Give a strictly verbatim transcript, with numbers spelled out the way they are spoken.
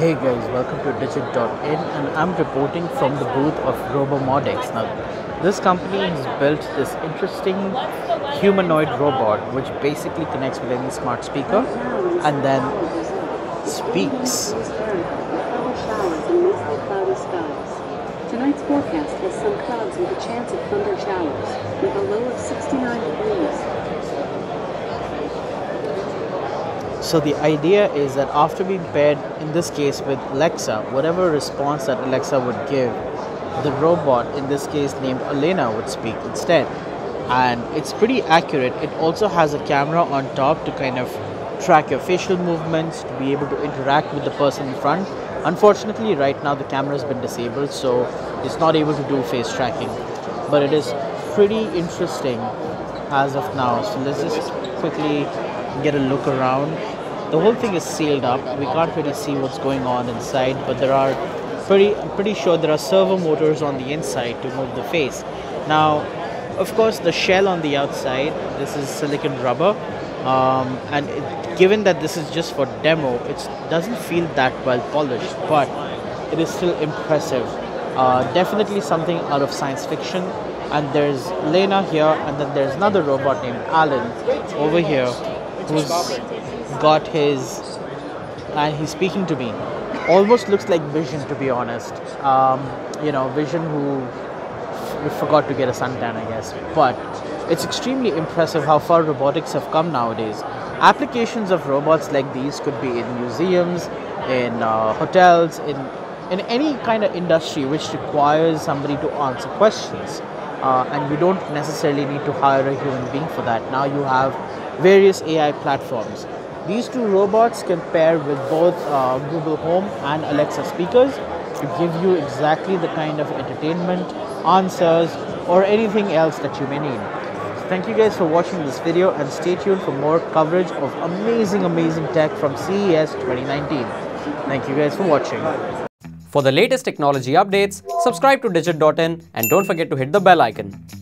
Hey guys, welcome to Digit dot in, and I'm reporting from the booth of Robomodix. Now, this company has built this interesting humanoid robot which basically connects with any smart speaker and then speaks. Tonight's forecast has some clouds with a chance of thunder showers with a low of sixty-nine degrees. So the idea is that after being paired, in this case with Alexa, whatever response that Alexa would give, the robot, in this case named Alena, would speak instead. And it's pretty accurate. It also has a camera on top to kind of track your facial movements, to be able to interact with the person in front. Unfortunately, right now the camera has been disabled, so it's not able to do face tracking. But it is pretty interesting as of now. So let's just quickly get a look around. The whole thing is sealed up. We can't really see what's going on inside, but there are pretty I'm pretty sure there are servo motors on the inside to move the face. Now, of course, the shell on the outside, this is silicon rubber, um, and it, given that this is just for demo, it doesn't feel that well polished, but it is still impressive. Uh, definitely something out of science fiction. And there's Lena here, and then there's another robot named Alan over here, who's got his, and he's speaking to me. Almost looks like Vision, to be honest. Um, you know, Vision, who f forgot to get a suntan, I guess. But it's extremely impressive how far robotics have come nowadays. Applications of robots like these could be in museums, in uh, hotels, in in any kind of industry which requires somebody to answer questions. Uh, and you don't necessarily need to hire a human being for that. Now you have various A I platforms. These two robots can pair with both uh, Google Home and Alexa speakers to give you exactly the kind of entertainment, answers, or anything else that you may need. So thank you guys for watching this video, and stay tuned for more coverage of amazing, amazing tech from C E S twenty nineteen. Thank you guys for watching. For the latest technology updates, subscribe to Digit dot in and don't forget to hit the bell icon.